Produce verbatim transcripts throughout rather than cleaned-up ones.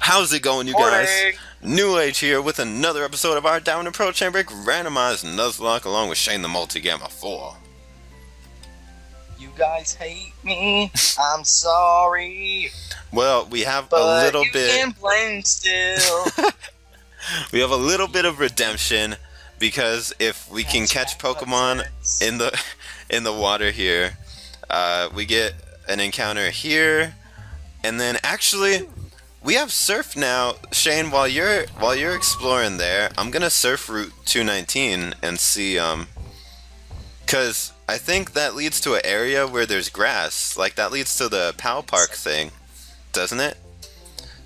How's it going, you guys? Morning. New Age here with another episode of our Diamond and Pearl Chain Break randomized Nuzlocke along with Shane the Multigamer four. You guys hate me. I'm sorry. Well, we have but a little you bit. Can blame still. We have a little bit of redemption because if we That's can catch right, Pokemon in the in the water here, uh, we get an encounter here, and then actually. We have surf now, Shane. While you're while you're exploring there, I'm gonna surf Route two nineteen and see, um, cause I think that leads to an area where there's grass. Like that leads to the Pal Park thing, doesn't it?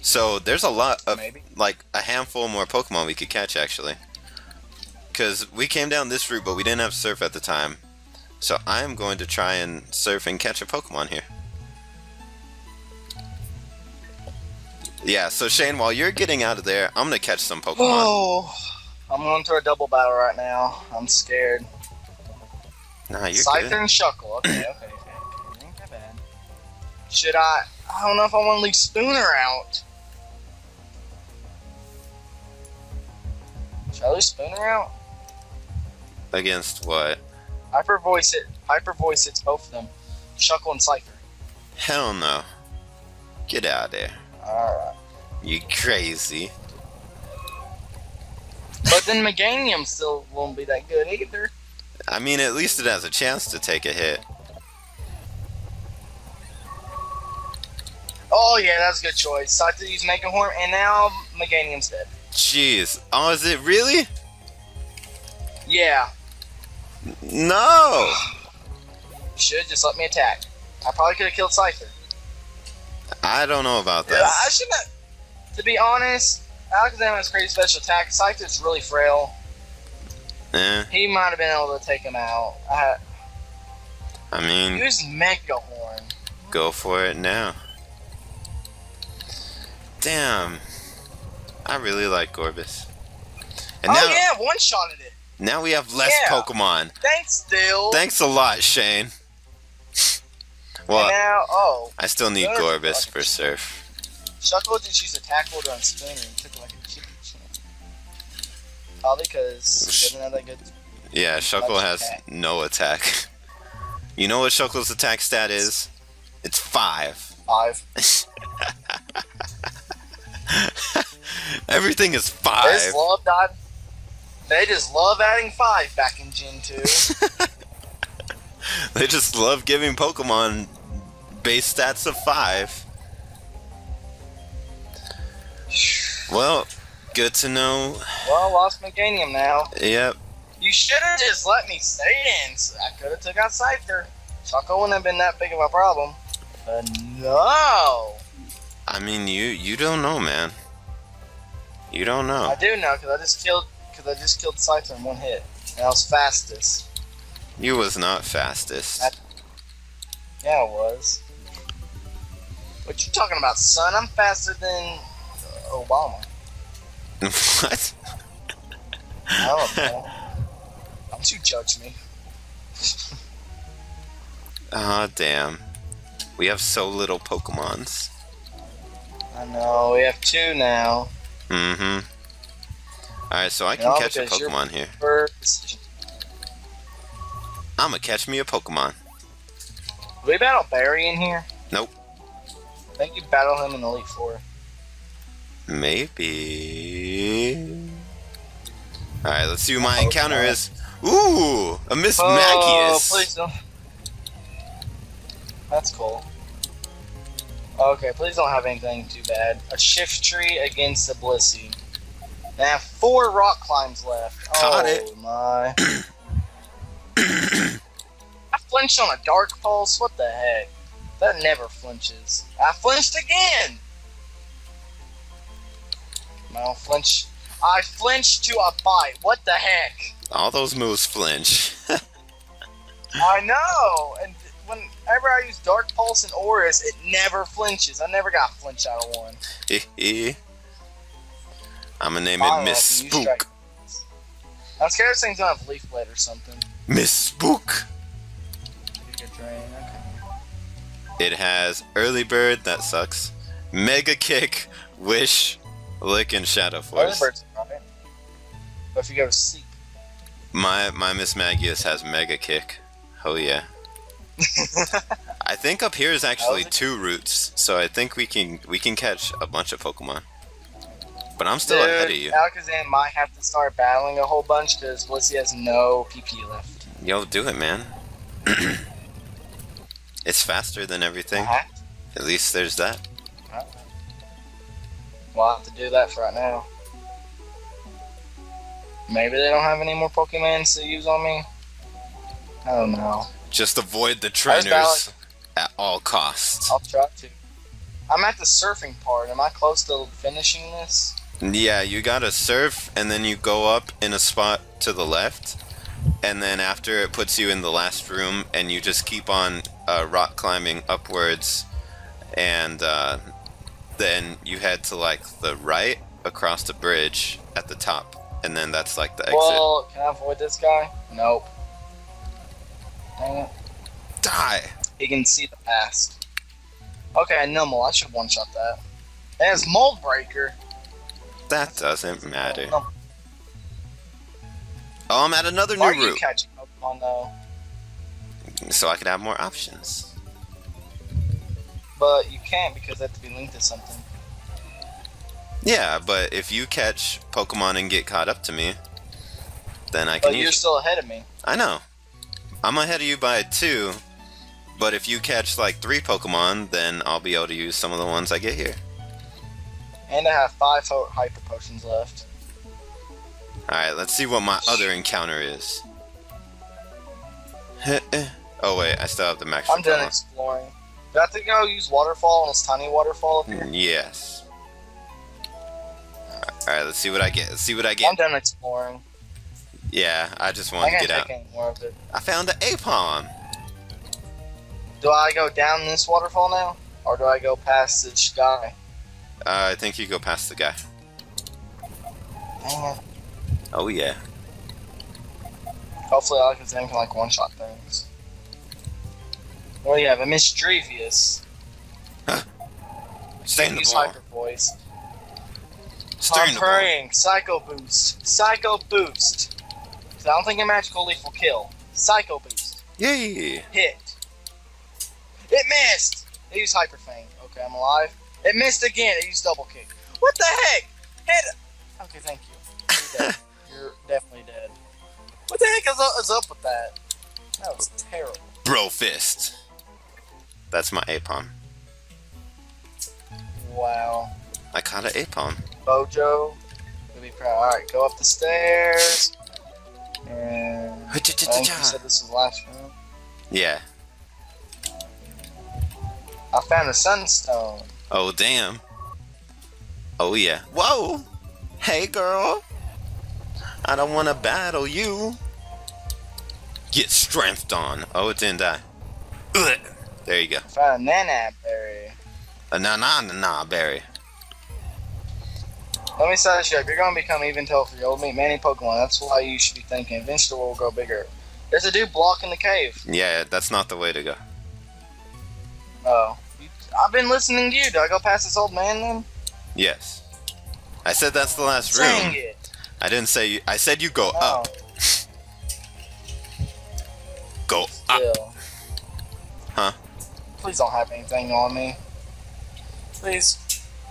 So there's a lot of Maybe. like a handful more Pokemon we could catch actually, cause we came down this route but we didn't have surf at the time. So I'm going to try and surf and catch a Pokemon here. Yeah, so Shane, while you're getting out of there, I'm gonna catch some Pokemon. Oh, I'm going through a double battle right now. I'm scared. Nah, you're Scyther good. Scyther and Shuckle. Okay, okay, okay. Ain't that bad. Should I? I don't know if I want to leave Spooner out. Should I leave Spooner out? Against what? Hyper Voice it. Hyper Voice it's both of them. Shuckle and Scyther. Hell no. Get out of there. Alright. You crazy. But then Meganium still won't be that good either. I mean, at least it has a chance to take a hit. Oh yeah, that's a good choice. So I had to use Megahorn, and now Meganium's dead. Jeez. Oh, is it really? Yeah. No! Should just let me attack. I probably could have killed Scyther. I don't know about that. Yeah, I shouldn't have, to be honest, Alakazam has crazy special attack. Scyther's really frail. Eh. He might have been able to take him out. I, I mean... Use Megahorn. Go for it now. Damn. I really like Gorbis. And oh now, yeah, one-shotted it. Now we have less yeah. Pokemon. Thanks, Dill. Thanks a lot, Shane. Well, now, oh, I still need Gorbis for surf. Shuckle just used a attack order on Spooner and took like a chicken chin. Probably because he doesn't have that good. Yeah, Shuckle has attack. no attack. You know what Shuckle's attack stat is? It's five. Five. Everything is five. They just love, that. They just love adding five back in Gen two. They just love giving Pokemon base stats of five. Well, good to know. Well, I lost Meganium now. Yep. You should have just let me stay in. I could have took out Scyther. Shuckle wouldn't have been that big of a problem. But no. I mean, you you don't know, man. You don't know. I do know because I just killed because I just killed Scyther in one hit, and I was fastest. You was not fastest. I, yeah, I was. What you talking about, son? I'm faster than uh, Obama. What? I don't know. Don't you judge me. Aw, oh, damn. We have so little Pokemons. I know, we have two now. Mm-hmm. Alright, so I can no, catch a Pokemon here. I'm gonna catch me a Pokemon. Do we battle Barry in here? Nope. I think you battle him in Elite Four. Maybe. Alright, let's see who my oh, encounter God. is. Ooh! A Mismagius! Oh, please don't. That's cool. Okay, please don't have anything too bad. A Shift Tree against a Blissey. They have four rock climbs left. Caught oh, it. my. I flinched on a Dark Pulse? What the heck? That never flinches. I flinched again! I don't flinch. I flinched to a bite. What the heck? All those moves flinch. I know! And whenever I use Dark Pulse and Aurus, it never flinches. I never got flinched out of one. I'm gonna name it Miss Spook. I'm scared this thing's gonna have Leaf Blade or something. Miss Spook! Drain, okay. It has Early Bird, that sucks. Mega Kick, Wish, Lick, and Shadow Force. Early Bird's not it. What if you go to sleep? My, my Mismagius has Mega Kick. Oh yeah. I think up here is actually two routes, so I think we can we can catch a bunch of Pokemon. But I'm still Dude, ahead of you. Alakazam might have to start battling a whole bunch because Blissey has no P P left. Yo, do it, man. It's faster than everything. Uh-huh. At least there's that. Uh-huh. Well, I'll have to do that for right now. Maybe they don't have any more Pokemon to use on me. I don't know. Just avoid the trainers at all costs. I'll try to. I'm at the surfing part. Am I close to finishing this? Yeah, you gotta surf, and then you go up in a spot to the left, and then after it puts you in the last room, and you just keep on uh, rock climbing upwards, and uh, then you head to like the right across the bridge at the top, and then that's like the exit. Well, can I avoid this guy? Nope. Dang it. Die! He can see the past. Okay, normal. I should one-shot that. And it's Mold Breaker. That doesn't matter. No. Oh, I'm at another Why new are route. You catching Pokemon, though? So I could have more options. But you can't because they have to be linked to something. Yeah, but if you catch Pokemon and get caught up to me, then I can. But you're still you. ahead of me. I know. I'm ahead of you by two, but if you catch like three Pokemon, then I'll be able to use some of the ones I get here. And I have five Hyper Potions left. Alright, let's see what my other encounter is. Oh wait, I still have the max. I'm done exploring. Do I have to go use Waterfall on this tiny waterfall up here? Yes. Alright, let's see what I get. Let's see what I get. I'm done exploring. Yeah, I just want to get out. More of it. I found the Aipom! Do I go down this waterfall now? Or do I go past this guy? Uh, I think you go past the guy. Dang it. Oh yeah. Hopefully Alakazam can like one-shot things. Oh yeah, but Miss Drevious. Huh? Stay in the ball. Hyper voice. Stay in the ball. Hurrying, Psycho Boost. Psycho Boost. I don't think a magical leaf will kill. Psycho Boost. Yay! Hit. It missed! It used Hyper Fang. Okay, I'm alive. It missed again. It used Double Kick. What the heck? Head. Okay, thank you. You're dead. You're definitely dead. What the heck is up, is up with that? That was terrible. Bro Fist. That's my Aipom. Wow. I caught an Aipom. Bojo. You'll be proud. Alright, go up the stairs. And I think you said this was last room. Yeah. I found a sunstone. Oh damn. Oh yeah. Whoa. Hey girl. I don't want to battle you. Get strengthed on. Oh, it didn't die. Ugh. There you go. I found a nana berry. A nana nana berry. Let me set this up. You're going to become even tougher. You'll meet many Pokemon. That's why you should be thinking. Eventually, we'll grow bigger. There's a dude blocking the cave. Yeah, that's not the way to go. Oh. I've been listening to you. Do I go past this old man then? Yes. I said that's the last Dang room. It. I didn't say you. I said you go no. up. Go Still. up. Huh? Please don't have anything on me. Please.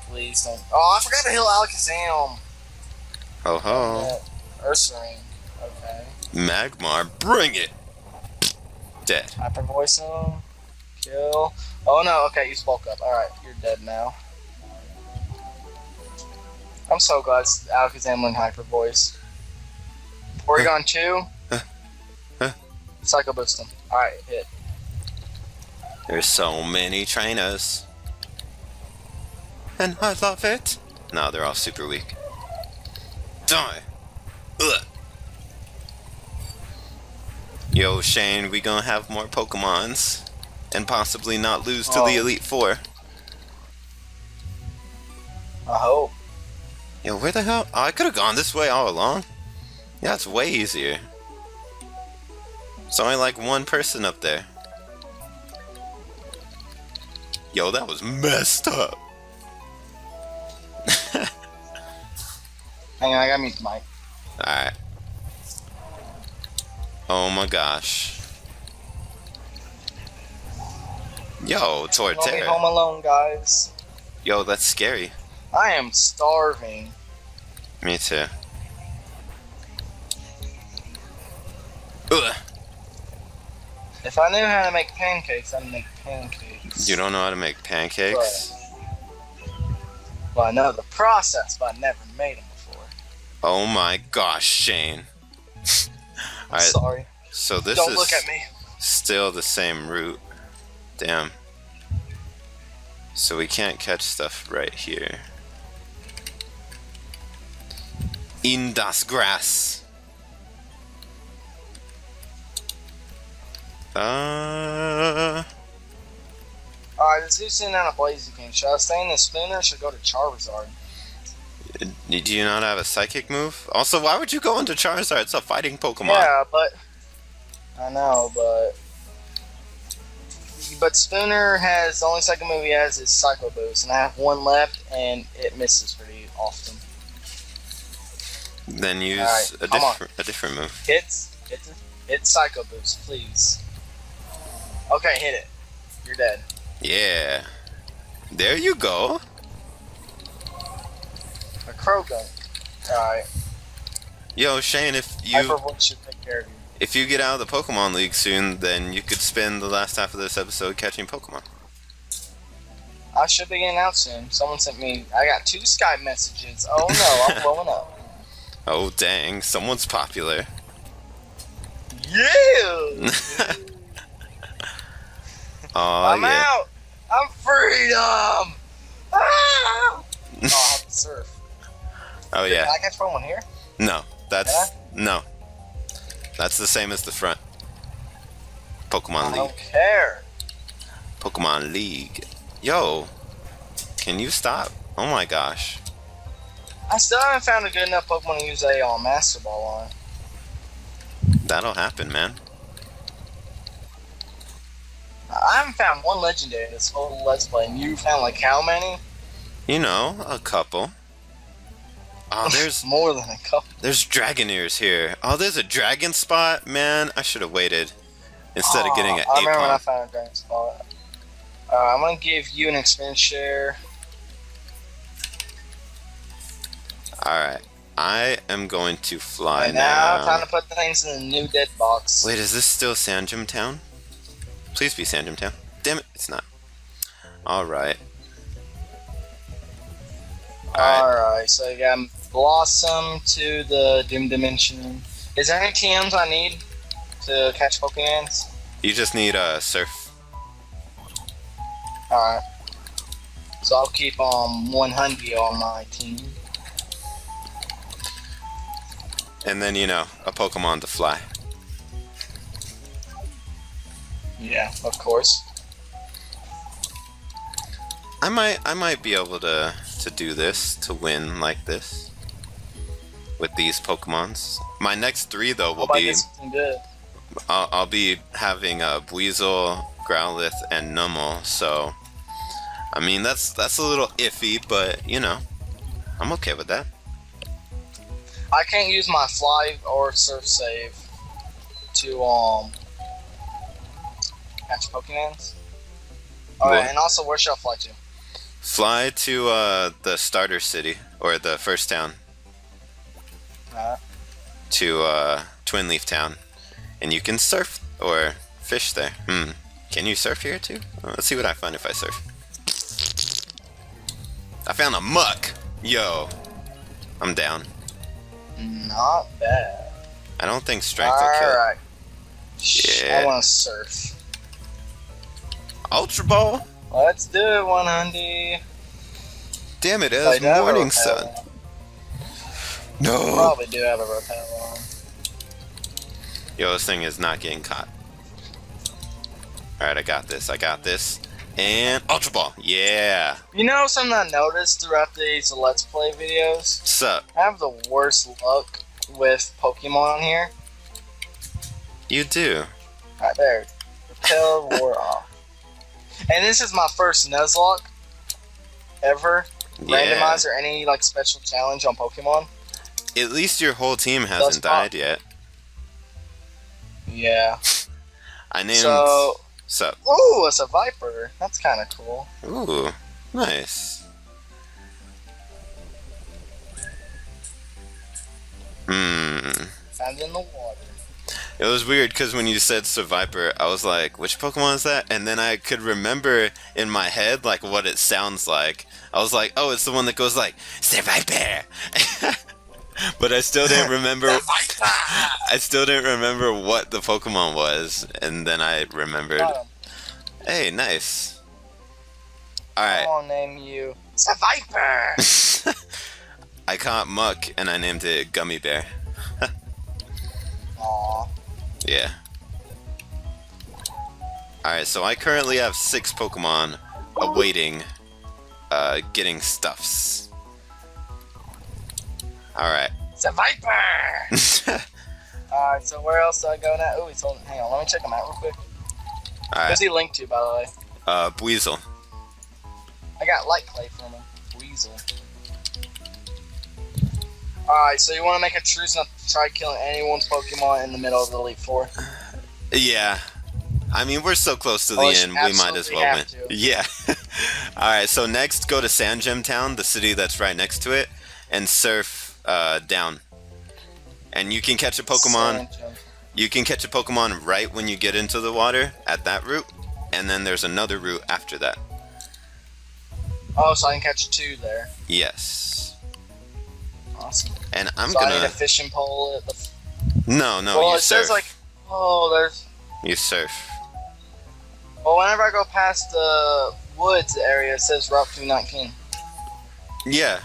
Please don't. Oh, I forgot to heal Alakazam. Oh ho. Yeah. Ursaring. Okay. Magmar, bring it. Dead. Hyper voice him. Kill. Oh no. Okay, you spoke up. All right, you're dead now. I'm so glad Alakazam went hyper voice. Porygon two. Huh. Huh. Psycho boost him. All right, hit. There's so many trainers. And I love it. No, they're all super weak. Die. Ugh. Yo, Shane, we gonna have more Pokemons. And possibly not lose oh. to the Elite Four. I hope. Yo, where the hell? Oh, I could've gone this way all along. Yeah, it's way easier. It's only like one person up there. Yo, that was messed up. Hang on, I gotta mute the mic. Alright. Oh my gosh. Yo, Torterra. Home alone, guys. Yo, that's scary. I am starving. Me too. Ugh. If I knew how to make pancakes, I'd make pancakes. You don't know how to make pancakes? But, well, I know the process, but I never made them before. Oh my gosh, Shane. I'm right, sorry. So this don't is look at me. Still the same route. Damn. So we can't catch stuff right here. In das Gras. Uh. Alright, the zoo's sitting down a Blaziken. Should I stay in the spoon or should I go to Charizard? Do you not have a psychic move? Also, why would you go into Charizard? It's a fighting Pokemon. Yeah, but. I know, but. But Spooner has, the only second move he has is Psycho Boost, and I have one left, and it misses pretty often. Then use right, a, different, a different move. Hits, hit, hit Psycho Boost, please. Okay, hit it. You're dead. Yeah. There you go. A Croagunk. Alright. Yo, Shane, if you... Everyone should take care of you. If you get out of the Pokemon League soon, then you could spend the last half of this episode catching Pokemon. I should be getting out soon. Someone sent me... I got two Skype messages. Oh no, I'm blowing up. Oh dang, someone's popular. Yeah! Aw, I'm yeah. out! I'm freedom! Ah! Oh, I have to surf. Oh yeah. Can I catch Pokemon here? No, that's... No. That's the same as the front. Pokemon League. I don't care. Pokemon League. Yo, can you stop? Oh my gosh. I still haven't found a good enough Pokemon to use a uh, Master Ball on. That'll happen, man. I haven't found one legendary this whole Let's Play, and you found like how many? You know, a couple. Oh, there's more than a couple. There's Dragoneers here. Oh, there's a dragon spot, man. I should have waited instead oh, of getting an Aipom. I remember when I found a dragon spot. Uh, I'm gonna give you an experience share. All right, I am going to fly right now. Now, time to put things in the new dead box. Wait, is this still Sandgem Town? Please be Sandgem Town. Damn it, it's not. All right. Alright, right, so I got Blossom to the Doom Dimension. Is there any T Ms I need to catch Pokemons? You just need a uh, Surf. Alright. So I'll keep um, one hundred on my team. And then, you know, a Pokemon to fly. Yeah, of course. I might, I might be able to... to do this, to win like this with these Pokemons. My next three though will be I'll, I'll be having a Buizel, Growlithe, and Numel, so I mean that's that's a little iffy, but you know, I'm okay with that. I can't use my Fly or Surf save to um catch Pokemons. Alright, and also where should I fly to? Fly to uh, the starter city, or the first town, uh, to uh, Twinleaf Town, and you can surf or fish there. Hmm. Can you surf here too? Well, let's see what I find if I surf. I found a Muk! Yo! I'm down. Not bad. I don't think strength All will kill. Alright. Yeah. I wanna surf. Ultra Ball? Let's do it, one hundred. Damn it, it's morning sun. No. I probably do have a repel on. Yo, this thing is not getting caught. Alright, I got this, I got this. And Ultra Ball, yeah. You know something I noticed throughout these Let's Play videos? Sup? I have the worst luck with Pokemon here. You do. Alright, there. Repel wore off. And this is my first Nuzlocke ever yeah. randomized or any like special challenge on Pokemon. At least your whole team hasn't died yet. Yeah. I named. So. So. Ooh, it's a Viper. That's kind of cool. Ooh, nice. Hmm. Found in the water. It was weird because when you said Surviper, I was like, which Pokemon is that? And then I could remember in my head like what it sounds like. I was like, oh, it's the one that goes like, Surviper! But I still didn't remember I still didn't remember what the Pokemon was, and then I remembered. Hey, nice. Alright. I'll name you Surviper. I caught Muk and I named it Gummy Bear. Aww. Yeah. Alright, so I currently have six Pokemon awaiting uh, getting stuffs. Alright. It's a Viper! Alright, so where else do I go now? Oh, he's holding. Hang on, let me check him out real quick. Alright. Who's he linked to, by the way? Uh, Buizel. I got Light Clay from him. Buizel. Alright, so you want to make a truce not to try killing anyone's Pokemon in the middle of the Elite Four? Yeah. I mean, we're so close to the oh, end, we might as well win. To. Yeah. Alright, so next, go to Sandgem Town, the city that's right next to it, and surf uh, down. And you can catch a Pokemon. You can catch a Pokemon right when you get into the water at that route, and then there's another route after that. Oh, so I can catch two there. Yes. Awesome. And I'm so gonna. I need a fishing pole at the. No, no. Well, you it surf. Says like, oh, there's. You surf. Well, whenever I go past the woods area, it says Route two nineteen. Yeah.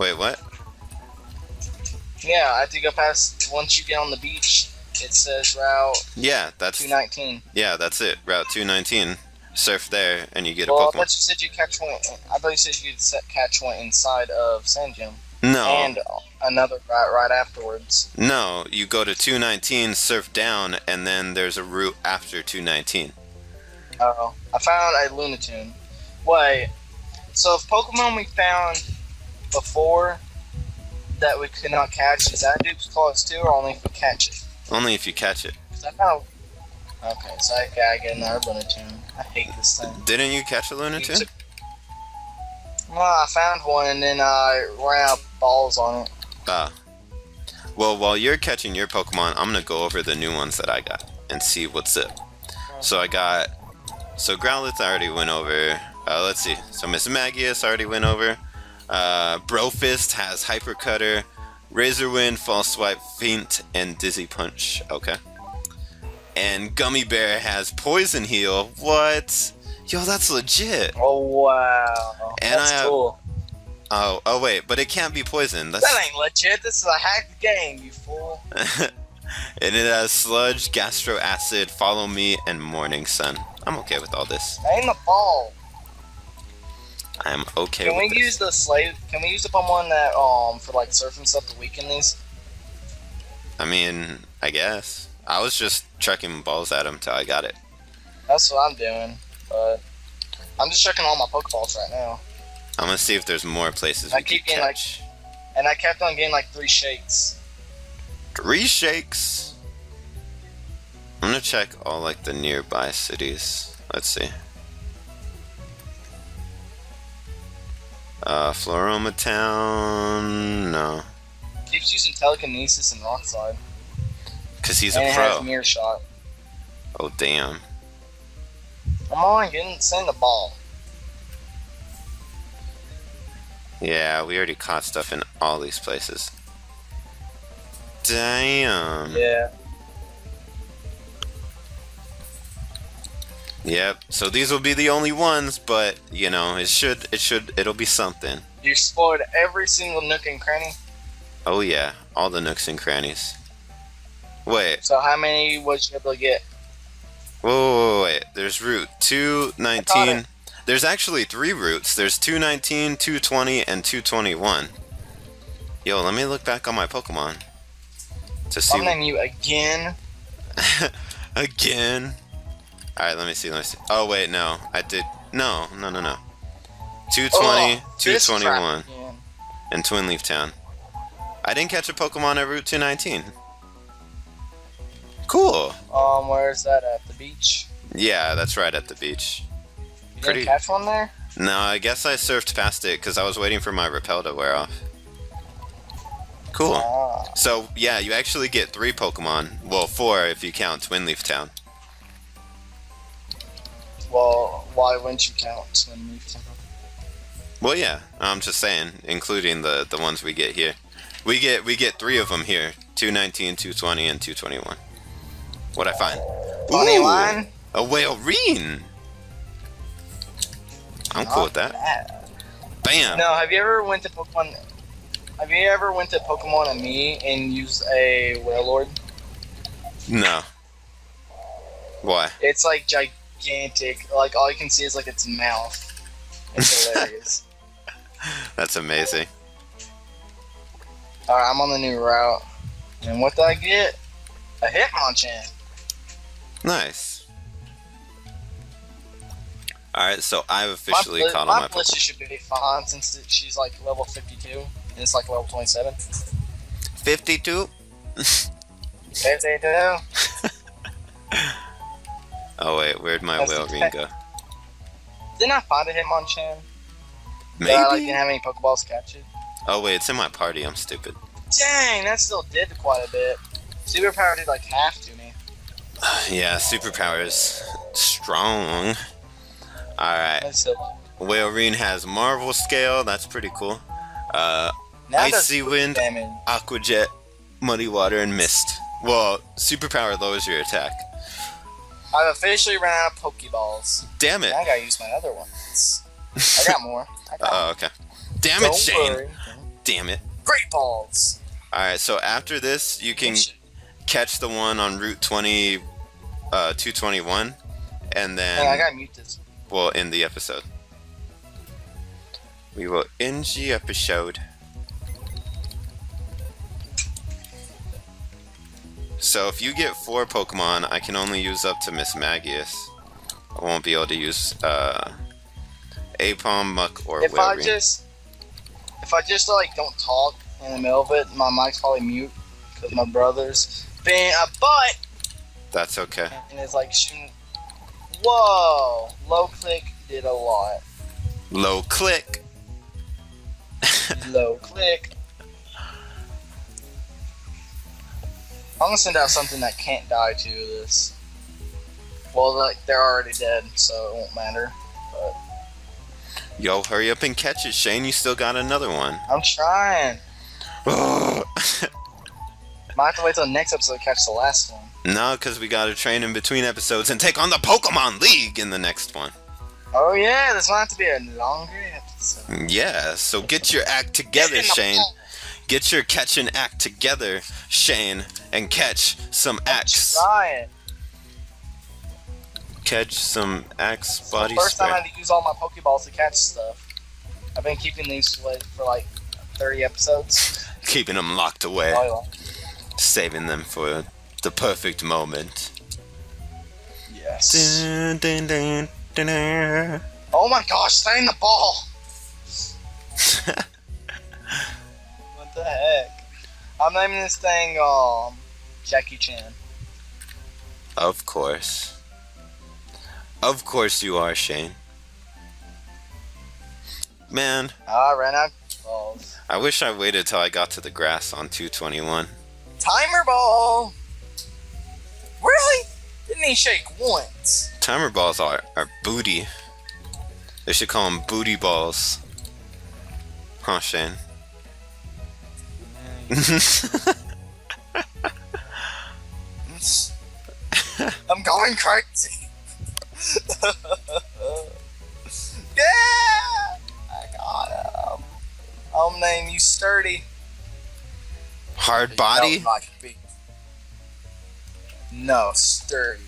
Wait, what? Yeah, I have to go past. Once you get on the beach, it says Route. Yeah, that's. two nineteen. Yeah, that's it. Route two nineteen. Surf there, and you get well, a Pokemon. Well, I thought you said you catch one. I thought you said you could catch one inside of Sandgem. No. And another right, right afterwards. No, you go to two nineteen, surf down, and then there's a route after two nineteen. Oh, I found a Lunatone. Wait, so if Pokemon we found before that we could not catch, is that dupes clause too, or only if we catch it? Only if you catch it. Cause I found... Okay, so I gotta get another Lunatone. I hate this thing. Didn't you catch a Lunatone? Well, I found one and then I ran out of balls on it. Ah. Well, while you're catching your Pokemon, I'm gonna go over the new ones that I got and see what's up. So I got, so Growlithe I already went over. Uh, let's see. So Mismagius already went over. Uh, Brofist has Hyper Cutter, Razor Wind, False Swipe, Feint, and Dizzy Punch. Okay. And Gummy Bear has Poison Heal. What? Yo, that's legit. Oh, wow. And that's I have, cool. Oh, oh, wait, but it can't be poisoned. That's, that ain't legit. This is a hacked game, you fool. And it has Sludge, Gastro Acid, Follow Me, and Morning Sun. I'm okay with all this. Aim the ball. I'm okay can with we this. Use the slave, can we use the Pokemon that, um, for, like, surfing stuff to weaken these? I mean, I guess. I was just chucking balls at him till I got it. That's what I'm doing. But I'm just checking all my Pokeballs right now. I'm gonna see if there's more places I we keep getting catch. Like, and I kept on getting like three shakes. Three shakes. I'm gonna check all like the nearby cities. Let's see. Uh, Floroma Town. No. Keeps using telekinesis and rock slide. Cause he's and a pro. It has mirror shot. Oh damn. Come on, get send the ball. Yeah, we already caught stuff in all these places. Damn. Yeah. Yep. So these will be the only ones, but you know, it should, it should, it'll be something. You explored every single nook and cranny. Oh yeah, all the nooks and crannies. Wait. So how many was you able to get? Whoa, whoa, whoa, wait, there's Route two nineteen. There's actually three routes. There's two nineteen, two twenty, and two twenty-one. Yo, let me look back on my Pokemon. To see. I'm naming you again. Again. Alright, let me see, let me see. Oh, wait, no. I did... No, no, no, no. two twenty, oh, two twenty-one, and Twinleaf Town. I didn't catch a Pokemon at Route two nineteen. Cool. Um, where is that at? The beach? Yeah, that's right, at the beach. You didn't Pretty... catch one there? No, I guess I surfed past it because I was waiting for my repel to wear off. Cool. Ah. So, yeah, you actually get three Pokemon. Well, four if you count Twinleaf Town. Well, why wouldn't you count Twinleaf Town? Well, yeah, I'm just saying, including the, the ones we get here. We get we get three of them here, two nineteen, two twenty, and two twenty-one. What'd I find? twenty-one? A Wailrein! I'm Not cool with that. Bad. Bam! No, have you ever went to Pokemon... Have you ever went to Pokemon and me and used a Wailord? No. Why? It's like gigantic. Like, all you can see is like its mouth. It's hilarious. That's amazing. Alright, I'm on the new route. And what did I get? A Hitmonchan. Nice. Alright, so I've officially my caught my on my Blissey. My Blissey should be fine since it, she's like level fifty-two. And it's like level twenty-seven. fifty-two? fifty-two. Oh wait, where'd my Wailrein go? Didn't I find a Hitmonchan? Maybe. I like, didn't have any Pokeballs captured. Oh wait, it's in my party, I'm stupid. Dang, that still did quite a bit. Superpower did like half to me. Yeah, Superpower is strong. Alright. Wailrein has Marvel Scale, that's pretty cool. Uh, Icy Wind, damage. Aqua Jet, Muddy Water, and Mist. Well, Superpower lowers your attack. I've officially run out of Pokeballs. Damn it. I gotta use my other ones. I got more. I got oh, okay. Damn it, Shane. Worry. Damn it. Great balls. Alright, so after this, you can catch the one on Route twenty, uh, two twenty-one, and then... Oh, I gotta mute this. We'll end the episode. We will end the episode. So if you get four Pokemon, I can only use up to Mismagius. I won't be able to use uh, Aipom, Muk, or if Wailrein. I just, if I just like don't talk in the middle of it, my mic's probably mute because my brother's being a butt. That's okay. And it's like shooting. Whoa! Low click did a lot. Low click. Low click. I'm gonna send out something that can't die to this. Well, like they're already dead, so it won't matter. But. Yo, hurry up and catch it, Shane. You still got another one. I'm trying. Might have to wait till the next episode to catch the last one. No, because we gotta train in between episodes and take on the Pokemon League in the next one. Oh yeah, this might have to be a longer episode. Yeah, so get your act together, Shane. Get your catch and act together, Shane, and catch some acts. Try it. Catch some acts, body spray. First time I had to use all my Pokeballs to catch stuff. I've been keeping these for like thirty episodes. Keeping them locked away. Oh, yeah. Saving them for the perfect moment. Yes. Dun, dun, dun, dun, dun. Oh my gosh, stay in the ball! What the heck? I'm naming this thing um, Jackie Chan. Of course. Of course you are, Shane. Man. I ran out of balls. I wish I waited till I got to the grass on two twenty-one. Timer ball! Really? Didn't he shake once? Timer balls are, are booty. They should call them booty balls. Huh, Shane? I'm going crazy. Yeah! I got him. I'll name you Sturdy. Hard body? No, Sturdy.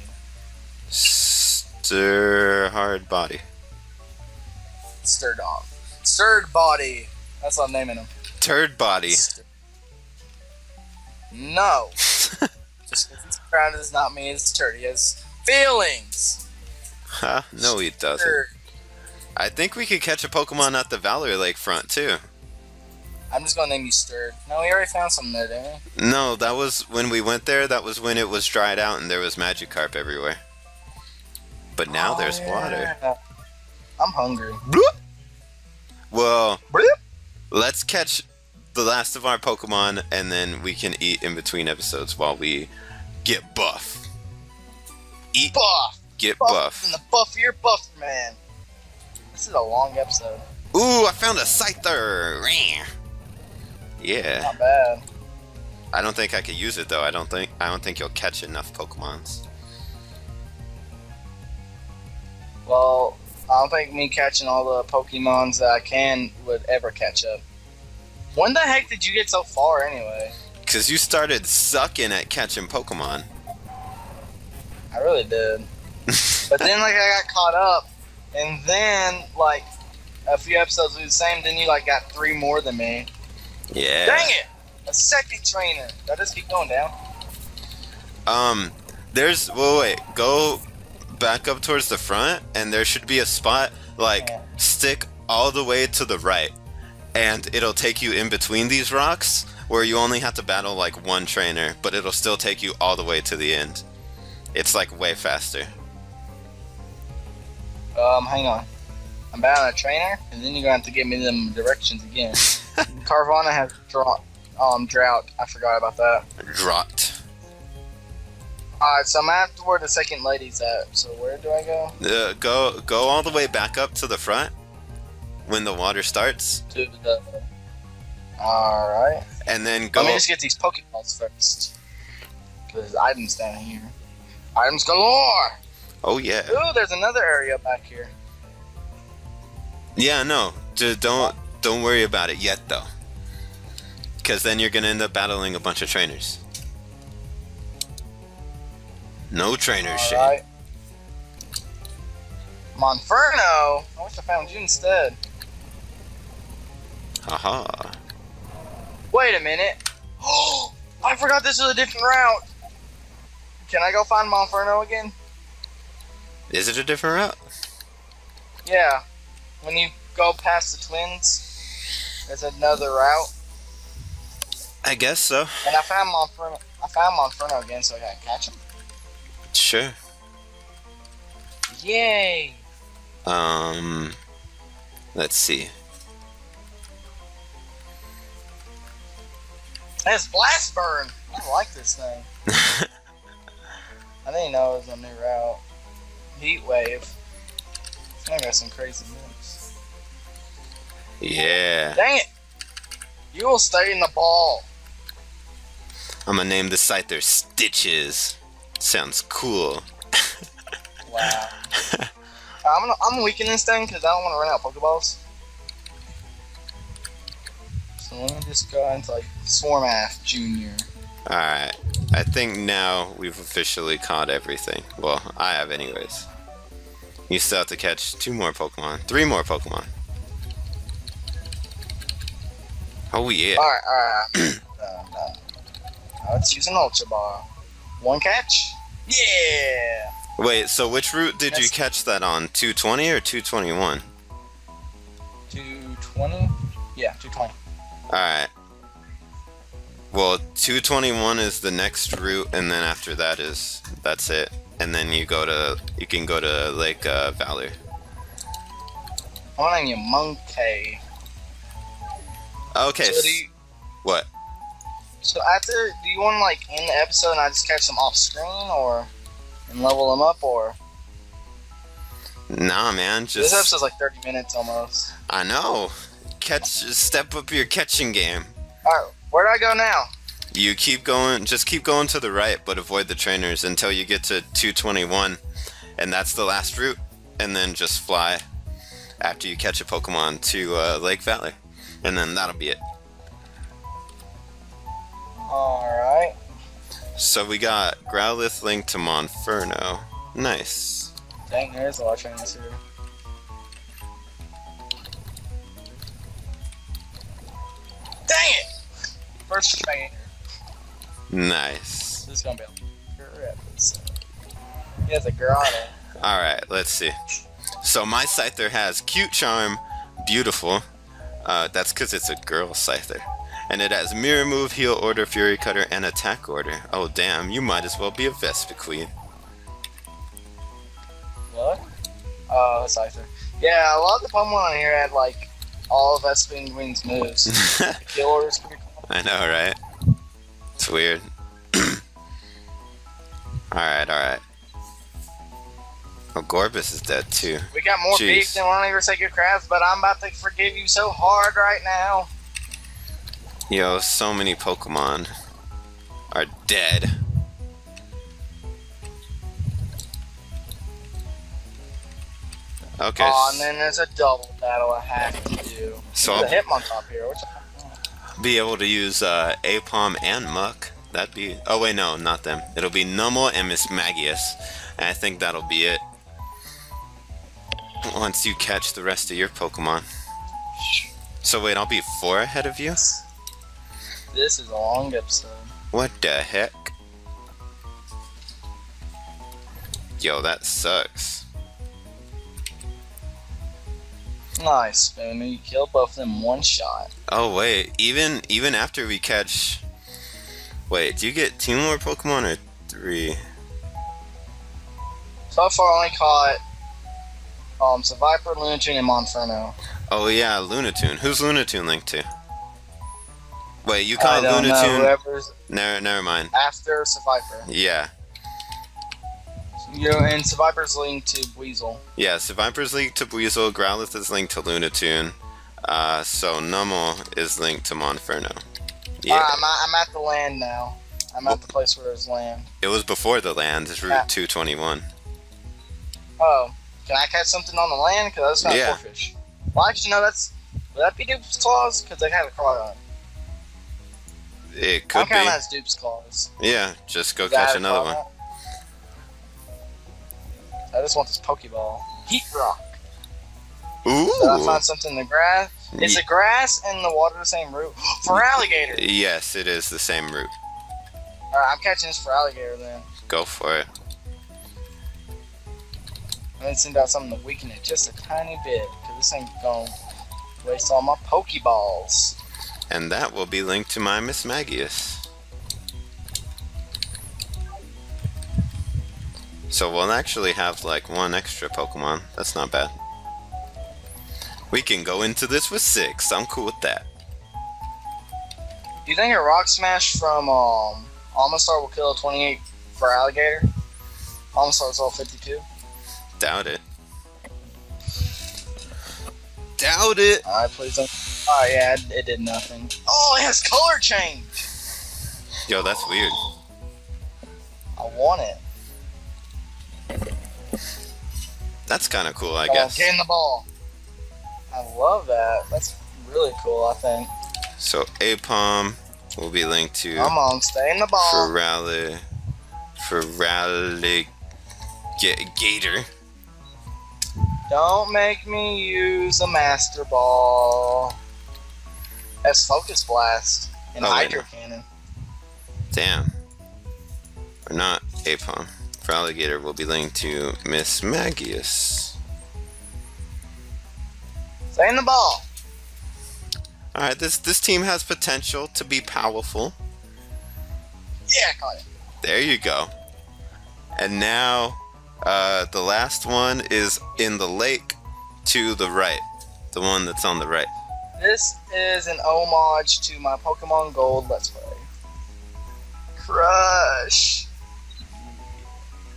Stir hard body. Stir dog. Stirred body. That's what I'm naming him. Turd body. Stir no. Just because it's brown does not mean it's turd. He has feelings. Huh? No, he doesn't. I think we could catch a Pokemon at the Valor Lake front, too. I'm just gonna name you Sturd. No, we already found something there, didn't we? No, that was when we went there, that was when it was dried out and there was Magikarp everywhere. But now oh, there's yeah. water. I'm hungry. Bloop. Well, Bloop. Let's catch the last of our Pokemon and then we can eat in between episodes while we get buff. Eat, buff. Get buff. buff. And the buffier buff, man. This is a long episode. Ooh, I found a Scyther. Yeah. Not bad. I don't think I could use it though. I don't think I don't think you'll catch enough Pokemons. Well, I don't think me catching all the Pokemons that I can would ever catch up. When the heck did you get so far anyway? Because you started sucking at catching Pokemon. I really did. But then like I got caught up, and then like a few episodes were the same, then you like got three more than me. Yeah. Dang it! A second trainer. That just keep going down. Um, there's well wait, go back up towards the front and there should be a spot like yeah. stick all the way to the right. And it'll take you in between these rocks where you only have to battle like one trainer, but it'll still take you all the way to the end. It's like way faster. Um, hang on. I'm battling a trainer, and then you're gonna have to give me them directions again. Carvana has drought. Um, drought. I forgot about that. Drought. All right, so I'm gonna have to where the second lady's at. So where do I go? Uh, go, go all the way back up to the front when the water starts. To the. All right. And then go. Let me just get these Pokeballs first, because items down here. Items galore. Oh yeah. Ooh, there's another area back here. Yeah, no, just don't don't worry about it yet though, because then you're gonna end up battling a bunch of trainers. No trainer shit. Right. Monferno, I wish I found you instead. Haha. -ha. Wait a minute. Oh, I forgot this is a different route. Can I go find Monferno again? Is it a different route? Yeah. When you go past the twins, there's another route. I guess so. And I found Monferno. I found Monferno again, so I gotta catch him. Sure. Yay. Um. Let's see. That's Blast Burn. I like this thing. I didn't know it was a new route. Heat Wave. I got some crazy moves. Yeah. Dang it! You will stay in the ball. I'm gonna name this site their Stitches. Sounds cool. Wow. I'm gonna, I'm weakening this thing because I don't want to run out of Pokeballs. So let me just go into like Swarmath Junior. All right. I think now we've officially caught everything. Well, I have anyways. You still have to catch two more Pokemon. Three more Pokemon. Oh, yeah. Alright, alright. uh, no. Let's use an Ultra Ball. One catch? Yeah! Wait, so which route did That's you catch that on? two twenty or two twenty-one? two twenty? Yeah, two twenty. Alright. Well, two twenty-one is the next route, and then after that is... That's it. And then you go to, you can go to Lake uh, Valor. On your monkey. Okay. So you, what? So after, do you want to like end the episode and I just catch them off screen, or and level them up, or? Nah, man. Just this episode's like thirty minutes almost. I know. Catch, just step up your catching game. All right, where do I go now? You keep going, just keep going to the right, but avoid the trainers until you get to two twenty-one, and that's the last route, and then just fly after you catch a Pokemon to uh, Lake Valley, and then that'll be it. Alright. So we got Growlithe linked to Monferno. Nice. Dang, there's a lot of trainers here. Dang it! First trainer. Nice. This is gonna be a great episode. He has a girl on it. Alright, let's see. So my Scyther has Cute Charm, Beautiful. Uh, that's because it's a girl Scyther. And it has Mirror Move, Heal Order, Fury Cutter, and Attack Order. Oh damn, you might as well be a Vespa Queen. What? Oh, Scyther. Yeah, a lot of the Pokemon on here had like all of Vespa Queen's moves. Heal Order's pretty cool. I know, right? It's weird. Alright, alright. Oh, Gorbis is dead too. We got more beef than one of your sacred crabs, but I'm about to forgive you so hard right now. Yo, so many Pokemon are dead. Okay. Oh, and then there's a double battle I have to do. So there's a Hitmonchan up here. Which I be able to use uh, Aipom and Muk. That'd be. Oh wait, no, not them. It'll be Numel and Mismagius, and I think that'll be it. Once you catch the rest of your Pokemon. So wait, I'll be four ahead of you? This is a long episode. What the heck? Yo, that sucks. Nice, Spooner. You killed both of them one shot. Oh wait, even even after we catch. Wait, do you get two more Pokemon or three? So far, I only caught um, Surviper, Lunatone, and Monferno. Oh yeah, Lunatone. Who's Lunatone linked to? Wait, you caught Lunatone? No, never mind. After Surviper. Yeah. You know, and Surviper's linked to Buizel. Yeah, Surviper's linked to Buizel. Growlithe is linked to Lunatone. Uh, so Numel is linked to Monferno. Yeah. Uh, I'm, I'm at the land now. I'm well, at the place where it was land. It was before the land. It's Route two twenty-one. Oh, can I catch something on the land? Because that's not yeah. Fish. Well, actually, no, that's... Would that be Dupe's Claws? Because they had a crawl on it. It could be. I count as Dupe's Claws. Yeah, just go catch another one. I just want this Pokeball. Heat Rock. Ooh! So I find something in the grass. Is the grass and the water the same route? For alligator! Yes, it is the same route. Alright, I'm catching this for alligator then. Go for it. I didn't send out something to weaken it just a tiny bit, because this ain't gonna waste all my Pokeballs. And that will be linked to my Mismagius. So we'll actually have like one extra Pokemon. That's not bad. We can go into this with six. I'm cool with that. Do you think a Rock Smash from um, Almastar will kill a twenty-eight for Alligator? Almastar's all fifty-two. Doubt it. Doubt it. Alright, please don't. Oh yeah, it, it did nothing. Oh, it has color change. Yo, that's weird. I want it. That's kind of cool, I oh, guess. Get in the ball. I love that. That's really cool, I think. So, Aipom will be linked to... Come on, stay in the ball. Ferali... Ferali... Gator. Don't make me use a Master Ball. That's Focus Blast. And oh, Hydro Cannon. Damn. Or not Aipom. Ferali Gator will be linked to Mismagius. Stay in the ball. All right, this this team has potential to be powerful. Yeah, I caught it. There you go. And now, uh, the last one is in the lake to the right, the one that's on the right. This is an homage to my Pokemon Gold Let's Play. Crush.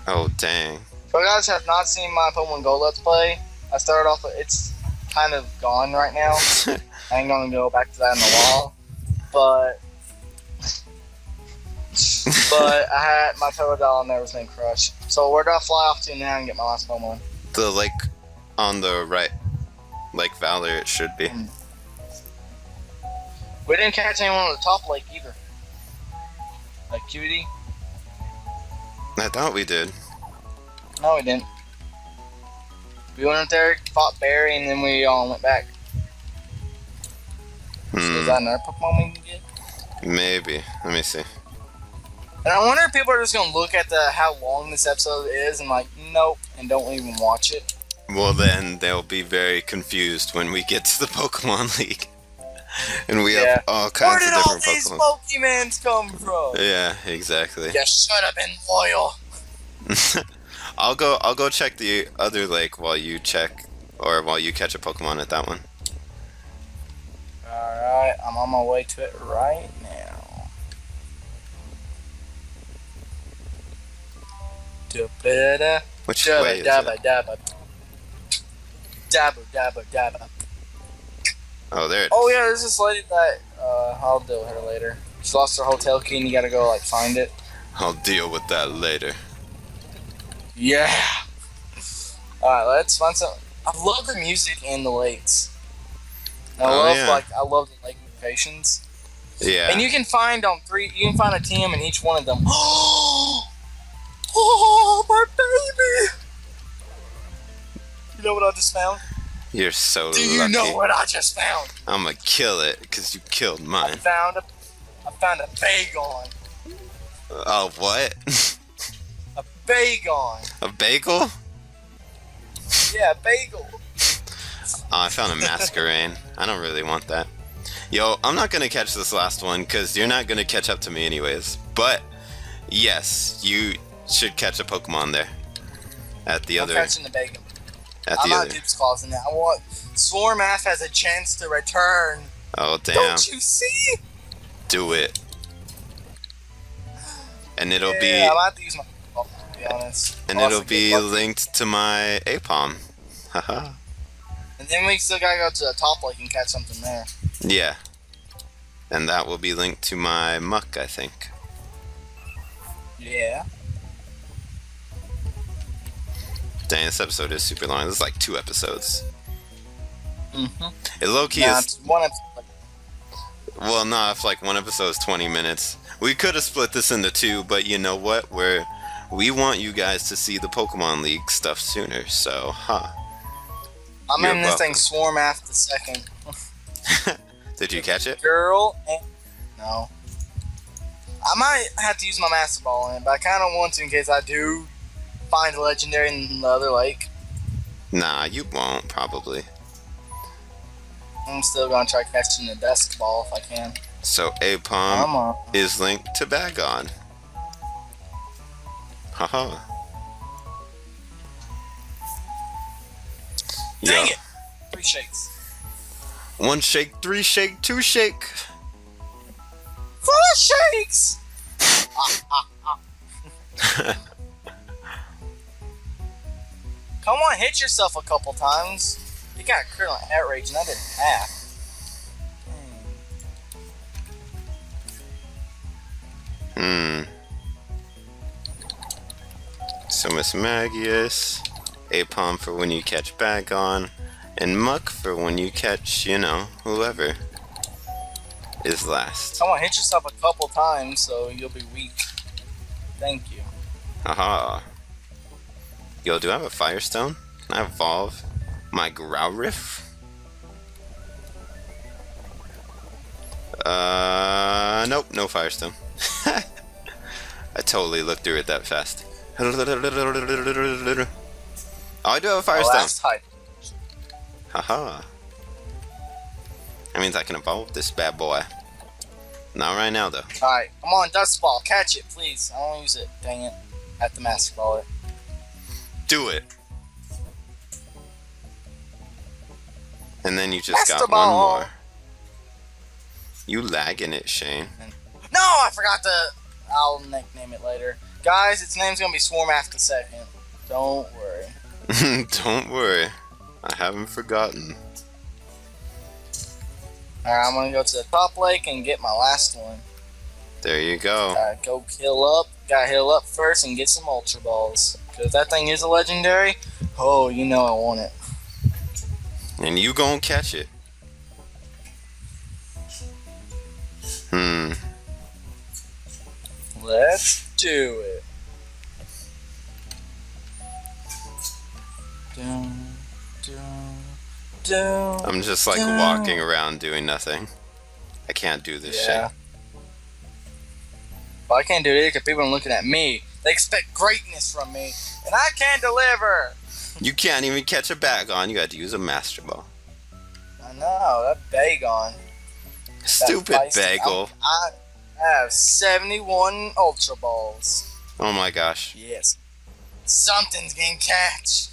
Oh dang! If you guys have not seen my Pokemon Gold Let's Play, I started off with it's. Kind of gone right now. I ain't gonna go back to that in a while, but but I had my Totodile and everything crushed. So where do I fly off to now and get my last Pokemon? The lake on the right, Lake Valor. It should be. We didn't catch anyone on the top lake either. Like Cutie. I thought we did. No, we didn't. We went up there, fought Barry, and then we all um, went back. Hmm. So is that another Pokemon we can get? Maybe. Let me see. And I wonder if people are just going to look at the how long this episode is and like, nope, and don't even watch it. Well, then they'll be very confused when we get to the Pokemon League. And we yeah. have all kinds of different Pokemon. Where did all these Pokemons come from? Yeah, exactly. You should have been loyal. I'll go I'll go check the other lake while you check, or while you catch a Pokemon at that one. Alright, I'm on my way to it right now. Da-ba-da. Which dabba, way is dabba, it? Dabba. Dabba, dabba, dabba. Oh, there it is. Oh, yeah, there's this lady that, uh, I'll deal with her later. She lost her hotel key and you gotta go, like, find it. I'll deal with that later. Yeah. Alright, let's find some. I love the music in the lakes. I oh, love yeah. like I love the lake locations. Yeah. And you can find on three you can find a team in each one of them. Oh, oh my baby. You know what I just found? You're so lucky. Do you lucky. know what I just found? I'ma kill it because you killed mine. I found a I found a Bagon. Oh uh, what? A Bagon. A bagel? Yeah, a bagel. Oh, I found a Masquerain. I don't really want that. Yo, I'm not going to catch this last one because you're not going to catch up to me anyways. But, yes, you should catch a Pokemon there. At the I'm other... I'm catching the Bagel. At I'm the other... I'm not dupes causing that. I want... Swarmath has a chance to return. Oh, damn. Don't you see? Do it. And it'll yeah, be... Yeah, I'll have to use my... to be honest. And it'll be linked to my Aipom. Haha. And then we still gotta go to the top lake and catch something there. Yeah. And that will be linked to my Muk, I think. Yeah. Dang, this episode is super long. This is like two episodes. Mm-hmm. It low-key nah, is... one episode. Well, nah, if like one episode is twenty minutes. We could have split this into two, but you know what? We're... We want you guys to see the Pokemon League stuff sooner, so, huh. I'm You're in this welcome. thing swarm after second. Did you catch it? Girl, and... no. I might have to use my Master Ball in it, but I kind of want to in case I do find a legendary in the other lake. Nah, you won't, probably. I'm still going to try catching the Dusk Ball if I can. So, Aipom is linked to Bagon. Haha. Dang Yo. it! Three shakes. One shake, three shake, two shake. Four shakes! ah, ah, ah. Come on, hit yourself a couple times. You got a crit on outrage and I didn't have. Hmm. So Mismagius. Aipom for when you catch Bagon, and Muk for when you catch, you know, whoever is last. I want to hit yourself a couple times so you'll be weak. Thank you. Haha. Yo, do I have a Firestone? Can I evolve my Growlithe? Uh, nope, no Firestone. I totally looked through it that fast. Oh, I do have a Firestone. Haha. That means I can evolve this bad boy. Not right now, though. Alright, come on, Dust Ball. Catch it, please. I won't use it. Dang it. At the Master Baller. Do it. And then you just Master got ball. one more. You lagging it, Shane. No, I forgot to... I'll nickname it later. Guys, its name's gonna be Swarm after second. Don't worry. Don't worry, I haven't forgotten. Alright, I'm gonna go to the top lake and get my last one. There you go. Gotta go heal up. Gotta heal up first and get some Ultra Balls. Cause that thing is a legendary. Oh, you know I want it. And you gonna catch it. Hmm. Let's do it. Dun, dun, dun, I'm just like dun. walking around doing nothing. I can't do this yeah. shit. But Well, I can't do it because people are looking at me. They expect greatness from me, and I can't deliver. You can't even catch a Bagon. You had to use a Master Ball. I know, that Bagon. Stupid that Bagel. I, I have seventy-one Ultra Balls. Oh my gosh. Yes. Something's getting catch.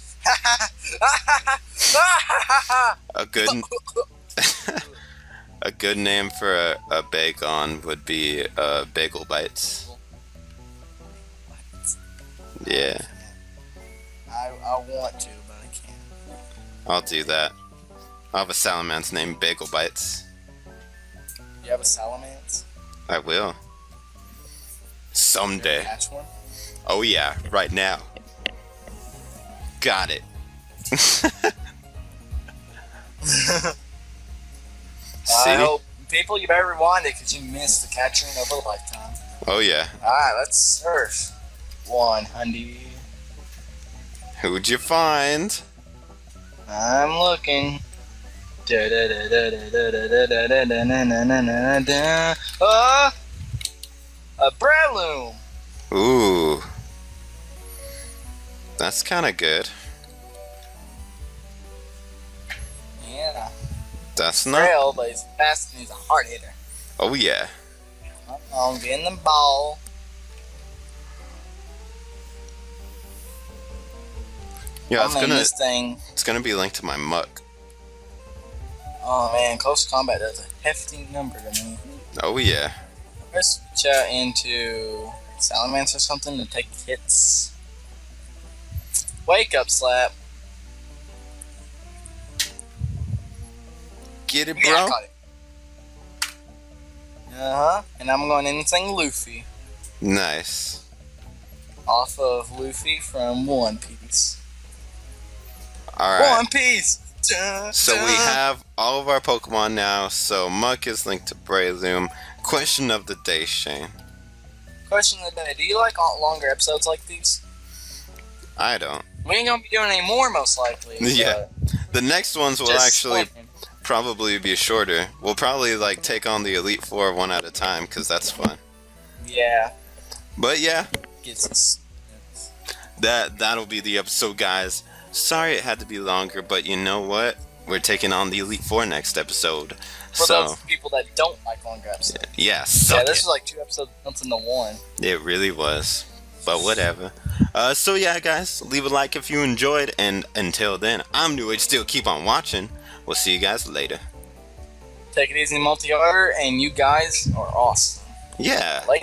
A good a good name for a, a Bagon would be uh, Bagel Bites. Yeah. I, I want to, but I can't. I'll do that. I'll have a Salamence named Bagel Bites. You have a Salamence? I will. Someday. You're gonna catch one? Oh yeah, right now. Got it. I hope people, you better rewind it because you missed the catching of a lifetime. Oh yeah. Alright, let's surf. One hundy. Who'd you find? I'm looking. Uh, a Breloom. Ooh, that's kind of good. Yeah. That's not. Braille, but he's fast and he's a hard hitter. Oh yeah. I'm getting the ball. Yeah, it's gonna, thing. it's gonna be linked to my Muk. Oh man, close combat does a hefty number to me. Oh yeah. Let's switch out into Salamence or something to take hits. Wake up, slap. Get it, bro. Yeah, I caught it. Uh huh. And I'm going anything Luffy. Nice. Off of Luffy from One Piece. All right. One Piece. Dun, so dun. We have all of our Pokemon now. So Muk is linked to Breloom. Question of the day, Shane. Question of the day. Do you like longer episodes like these? I don't. We ain't gonna be doing any more, most likely. Yeah. The next ones will actually swimming. probably be shorter. We'll probably like take on the Elite Four one at a time because that's fun. Yeah. But yeah. Gets that that'll be the episode, guys. Sorry it had to be longer, but you know what? We're taking on the Elite Four next episode. For so, those people that don't like longer episodes. Yeah, yeah, yeah this is like two episodes something to one. It really was, but whatever. Uh, so yeah, guys, leave a like if you enjoyed, and until then, I'm New Age. Still keep on watching. We'll see you guys later. Take it easy, multi-order, and you guys are awesome. Yeah. Later.